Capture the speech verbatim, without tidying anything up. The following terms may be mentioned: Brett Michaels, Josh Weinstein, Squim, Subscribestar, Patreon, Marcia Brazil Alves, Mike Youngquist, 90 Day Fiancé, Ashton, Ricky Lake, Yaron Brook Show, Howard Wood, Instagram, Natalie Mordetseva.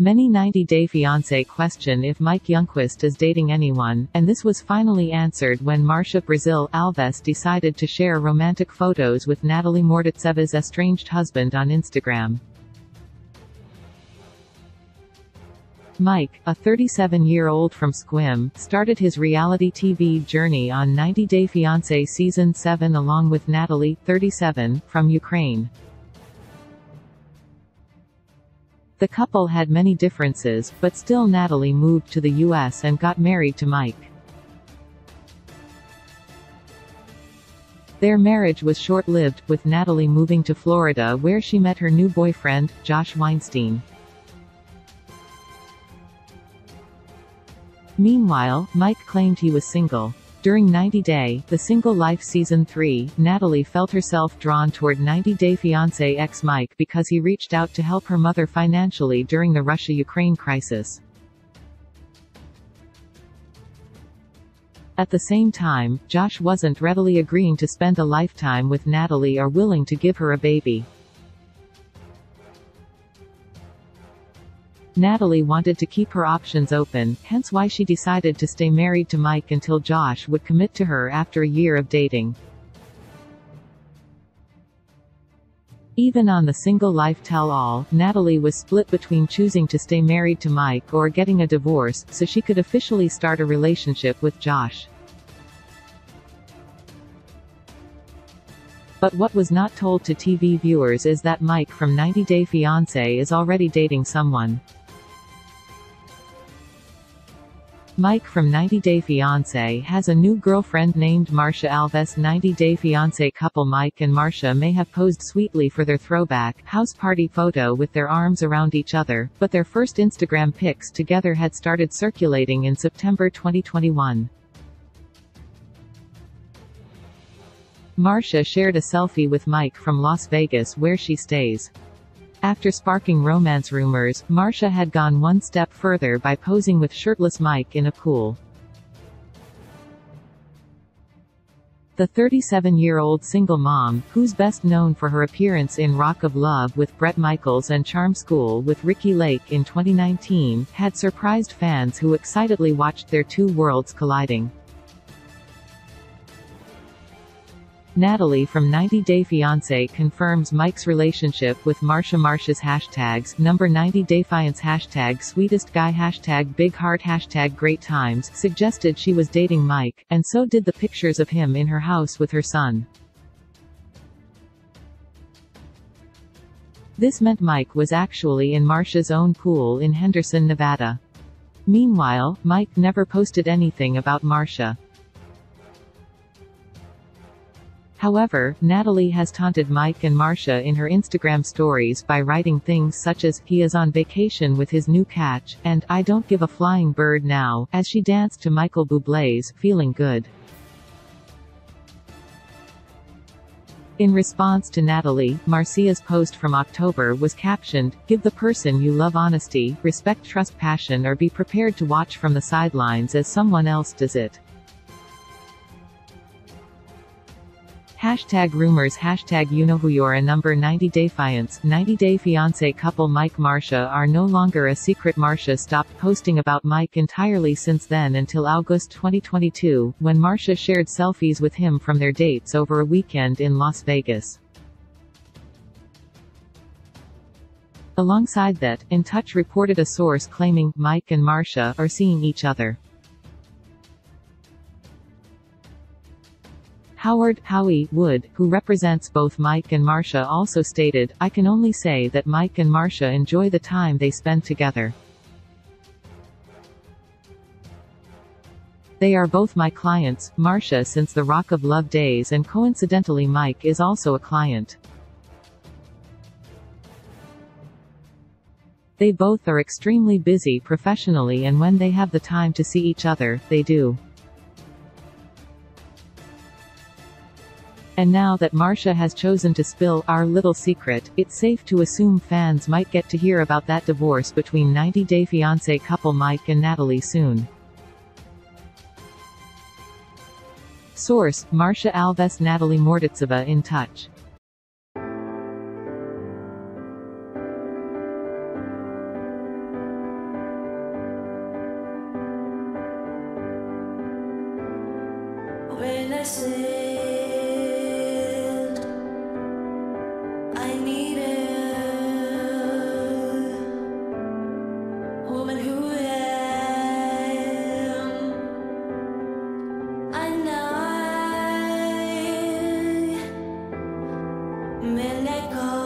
Many ninety day fiancé question if Mike Youngquist is dating anyone, and this was finally answered when Marcia Brazil Alves decided to share romantic photos with Natalie Mordetseva's estranged husband on Instagram. Mike, a thirty-seven-year-old from Squim, started his reality T V journey on ninety day fiancé Season seven along with Natalie, thirty-seven, from Ukraine. The couple had many differences, but still Natalie moved to the U S and got married to Mike. Their marriage was short-lived, with Natalie moving to Florida where she met her new boyfriend, Josh Weinstein. Meanwhile, Mike claimed he was single. During ninety day, the Single Life Season three, Natalie felt herself drawn toward ninety day fiancé ex Mike because he reached out to help her mother financially during the Russia-Ukraine crisis. At the same time, Josh wasn't readily agreeing to spend a lifetime with Natalie or willing to give her a baby. Natalie wanted to keep her options open, hence why she decided to stay married to Mike until Josh would commit to her after a year of dating. Even on the Single Life tell-all, Natalie was split between choosing to stay married to Mike or getting a divorce, so she could officially start a relationship with Josh. But what was not told to T V viewers is that Mike from ninety day fiancé is already dating someone. Mike from ninety day fiancé has a new girlfriend named Marcia Alves. ninety day fiancé couple Mike and Marcia may have posed sweetly for their throwback house party photo with their arms around each other, but their first Instagram pics together had started circulating in September twenty twenty-one. Marcia shared a selfie with Mike from Las Vegas where she stays. After sparking romance rumors, Marcia had gone one step further by posing with shirtless Mike in a pool. The thirty-seven-year-old single mom, who's best known for her appearance in Rock of Love with Brett Michaels and Charm School with Ricky Lake in twenty nineteen, had surprised fans who excitedly watched their two worlds colliding. Natalie from ninety day fiancé confirms Mike's relationship with Marcia. Marcia's hashtags, number ninety day fiancé hashtag sweetest guy hashtag big heart hashtag great times, suggested she was dating Mike, and so did the pictures of him in her house with her son. This meant Mike was actually in Marcia's own pool in Henderson, Nevada. Meanwhile, Mike never posted anything about Marcia. However, Natalie has taunted Mike and Marcia in her Instagram stories by writing things such as, "He is on vacation with his new catch," and "I don't give a flying bird now," as she danced to Michael Bublé's "Feeling Good." In response to Natalie, Marcia's post from October was captioned, "Give the person you love honesty, respect, trust, passion, or be prepared to watch from the sidelines as someone else does it. Hashtag rumors hashtag you know who you're a number ninety day fiancé ninety day fiancé couple Mike Marcia are no longer a secret. Marcia stopped posting about Mike entirely since then until August twenty twenty-two, when Marcia shared selfies with him from their dates over a weekend in Las Vegas. Alongside that, In Touch reported a source claiming Mike and Marcia are seeing each other. Howard Howie Wood, who represents both Mike and Marcia, also stated, "I can only say that Mike and Marcia enjoy the time they spend together. They are both my clients, Marcia since the Rock of Love days, and coincidentally Mike is also a client. They both are extremely busy professionally, and when they have the time to see each other, they do." And now that Marcia has chosen to spill our little secret, it's safe to assume fans might get to hear about that divorce between ninety day fiancé couple Mike and Natalie soon. Source: Marcia Alves, Natalie Mordetseva, In Touch. Let go.